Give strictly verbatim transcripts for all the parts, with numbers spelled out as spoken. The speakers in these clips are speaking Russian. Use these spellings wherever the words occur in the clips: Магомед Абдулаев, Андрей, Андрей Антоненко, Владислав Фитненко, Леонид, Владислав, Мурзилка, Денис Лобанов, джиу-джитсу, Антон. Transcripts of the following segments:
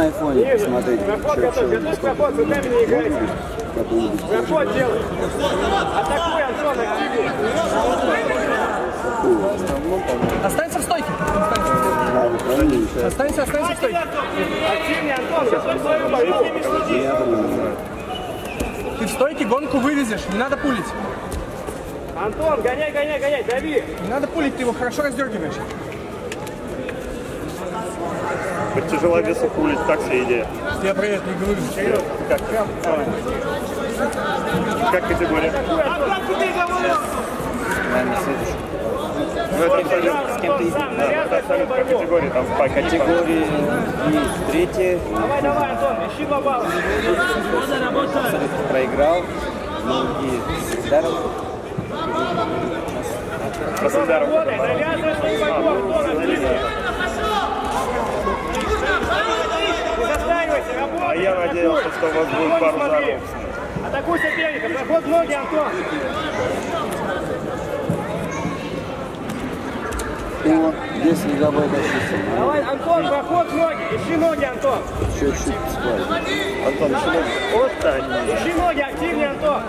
на айфоне посмотреть. Заход готов, дай мне играть. Заход делай. Атакуй, Антон, активнее. Останься в стойке. Останься, останься в стойке. Активнее, Антон, сейчас свою борьбу. Ты в стойке гонку вывезешь, не надо пулить. Антон, гоняй, гоняй, гоняй, дави. Не надо пулить, ты его хорошо раздергиваешь. Быть тяжеловесу пулить, так себе идея. Я про это не говорю. Серьезно? Как? Как категория? А как ты говорил? Ну это абсолютно. С кем ты идешь? Это абсолютно по категории. Там по категории и третья. Давай, давай, Антон, ищи два балла. Абсолютно проиграл. Ну и с ударом. С ударом. Завязывай свои бойков. А я надеялся, что у вас будет пару зарубов. Атакуй соперника, проход ноги, Антон. О, здесь лиговой досится. Давай, Антон, проход ноги, ищи ноги, Антон. Чуть-чуть спать. Антон, ищи ноги. Вот так. Ищи ноги, активнее, Антон.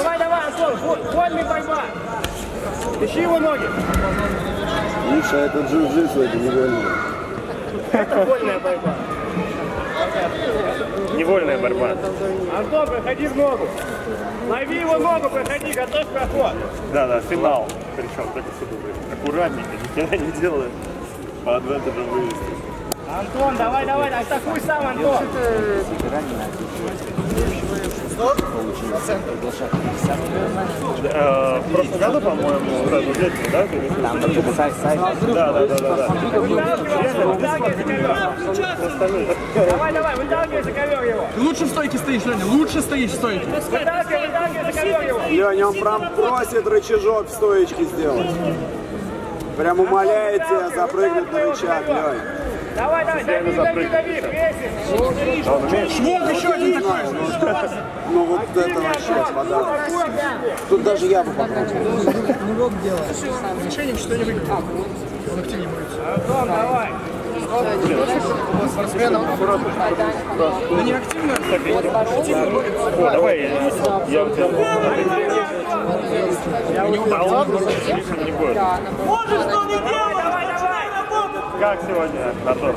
Давай, давай, Антон, вольный борьба. Ищи его ноги. Миша, это джиу-джитсу, это невольно. Это вольная борьба. Невольная борьба. Антон, проходи в ногу. Лови его ногу, проходи, готовь проход. Да, да, финал. Причем только сюда. Аккуратненько, никогда не делаем. По адвентажу вывести. Антон, давай, давай, атакуй сам, Антон. В прошлом году, по-моему, сразу летом, да? Там вообще сайт, сайт. Да, да, да, да. Давай, давай, выталкивай за ковер его. Ты лучше в стойке стоишь, Леня, лучше стоишь в стойке. Выталкивай, выталкивай за ковер его. Леня, он прям просит рычажок в стоечке сделать. Прям умоляет тебя запрыгнуть на рычаг, Леня. Давай, давай, дави, дави, дави, кресим! Шмок еще один такой! Ну вот это вообще вода. Тут даже я бы попробовал. Нурок делаем. Решением что не выиграет. Локти не боится. Антон, давай! Спортсменом аккуратно. Да не активно. Давай, я у тебя... А ладно, лишним не будет. Можешь, но не делай! Как сегодня, Антон?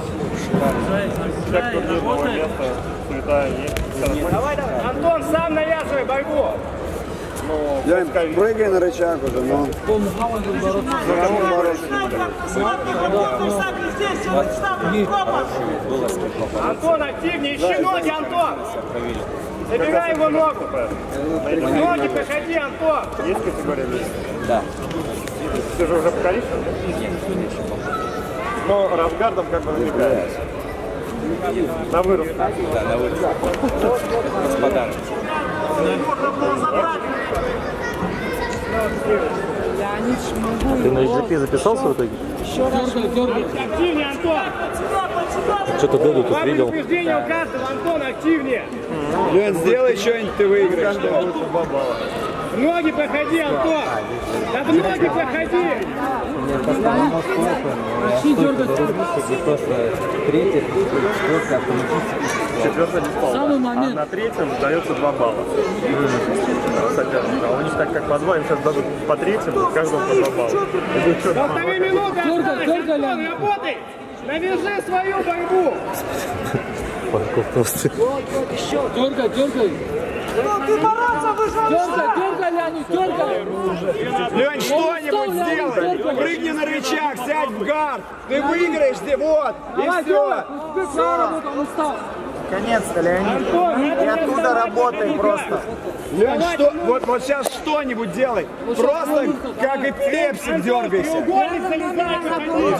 Как тут любого места, суета и... Давай, давай, Антон, сам навязывай борьбу! Лень, прыгай на рычаг уже, но... Он заморожен. Заморожен. Антон, активнее, ищи ноги, Антон! Забирай его ногу! Ноги, проходи, Антон! Есть категория вес? Да. Ты же уже покоришь? Но разгардом как бы намекает. На вырос. Да, на вырос. Господа. Ты на эйч джи пи записался в итоге? Активнее, Антон! Что-то Дэду тут видел. Предупреждение у каждого, Антон, активнее! Лен, сделай что-нибудь, ты выиграешь. В ноги проходи, Антон! Да в ноги проходи! Почти дергать. Третий, четвертый автоматически. Четвертый не спал. На третьем дается два балла. А у них так как по два, им сейчас дадут по третьему, каждому по два балла. Полторы минуты осталось, Антон, работай! Навяжи свою борьбу! Парков просто. Дергай, дергай! Ты бороться вышел! Дергай, дергай, Леонид, дергай! Лень, что-нибудь сделай! Прыгни на рычаг, сядь в гард! Ты выиграешь, ты вот! И все! Конец-то, Леонид! И оттуда работай просто! Лень, что? Вот, вот сейчас что-нибудь делай! Просто как эпилепсик дергайся!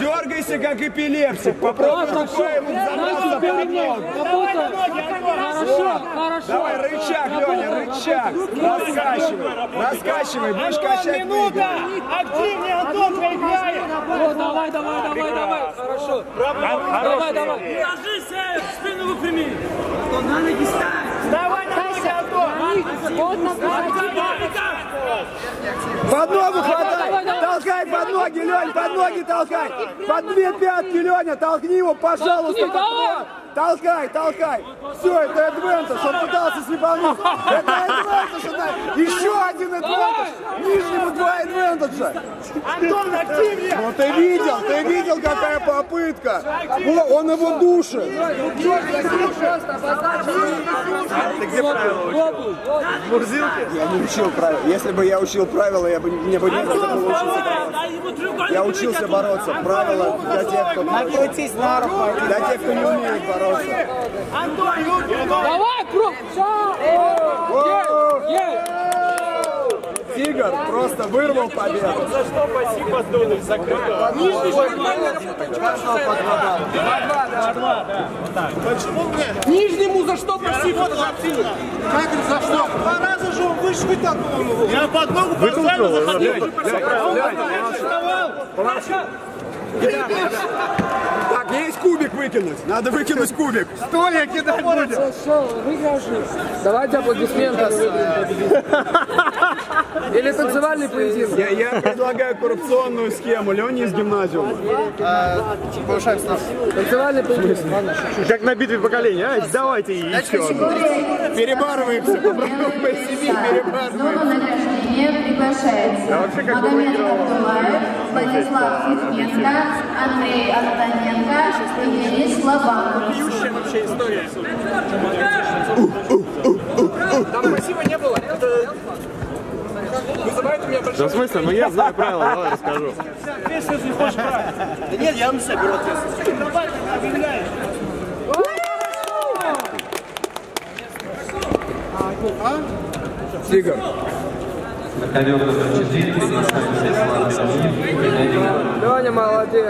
Дергайся, как эпилепсик! Попробуй рукой ему забраться под ногу! Хорошо, хорошо! Давай, рычаг, Леня, рычаг! Раскачивай! Раскачивай! Будешь качать, минута! Активнее, Антон, проиграем! Давай, давай, давай, давай! Хорошо! Давай, давай! Ложись, спину выпрями! На ноги встань! Вставай на ноги, Антон! Вот на ноги! Под ногу хватай! Толкай! под ноги, Лёнь, под ноги толкай! Под две пятки, Лёня, толкни его, пожалуйста! Толкай, толкай! Все, это адвентаж, он пытался слепануть! Это адвентаж! Еще один адвентаж! Нижнему два адвентажа! Антон, активнее! Ну ты видел, ты видел, какая попытка! Он его душит! Ты где правила? В Мурзилке? Я не учил правила. Если бы я учил правила, я бы не был учился. Я учился бороться. Правила для тех, кто для тех, кто не умеет бороться. Антон, давай, круг! Тигр просто вырвал победу. За что спасибо, Дуду, закрыто. Нижний шаг. Нижнему за что спасибо? Как за что? Два раза же он выше вытолкнул его. Я под ногу поставил, заходил. Так, есть кубик выкинуть. Надо выкинуть кубик. Стоя кидать будет. Давайте аплодисменты. Или танцевальный поединок. Я, я предлагаю коррупционную схему. Лёня из гимназиума. А, повышаем ставку. Танцевальный поединок. Как на битве поколений, а? Давайте еще. Перебарываемся. По себе перебарываемся. Приглашается Магомед Абдулаев, Владислав Фитненко, Андрей Антоненко и Денис Лобанов. Пьющая вообще история. Там красиво не было. Вызывает у меня большой... Да в смысле? Ну я знаю правила, давай расскажу. Да нет, я вам себя беру ответственность. Тигр. Лёня молодец.